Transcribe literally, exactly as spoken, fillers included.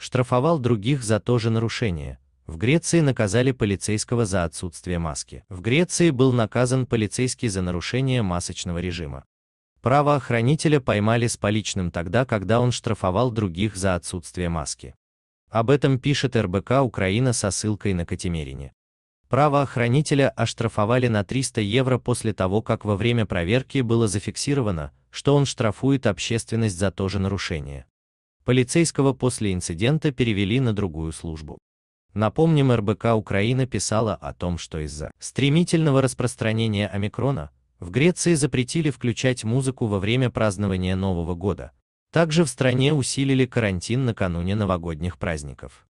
штрафовал других за то же нарушение. В Греции наказали полицейского за отсутствие маски. В Греции был наказан полицейский за нарушение масочного режима. Правоохранителя поймали с поличным тогда, когда он штрафовал других за отсутствие маски. Об этом пишет эр бэ ка-Украина со ссылкой на Катимерини. Правоохранителя оштрафовали на триста евро после того, как во время проверки было зафиксировано, что он штрафует общественность за то же нарушение. Полицейского после инцидента перевели на другую службу. Напомним, эр бэ ка-Украина писала о том, что из-за стремительного распространения омикрона в Греции запретили включать музыку во время празднования Нового года. Также в стране усилили карантин накануне новогодних праздников.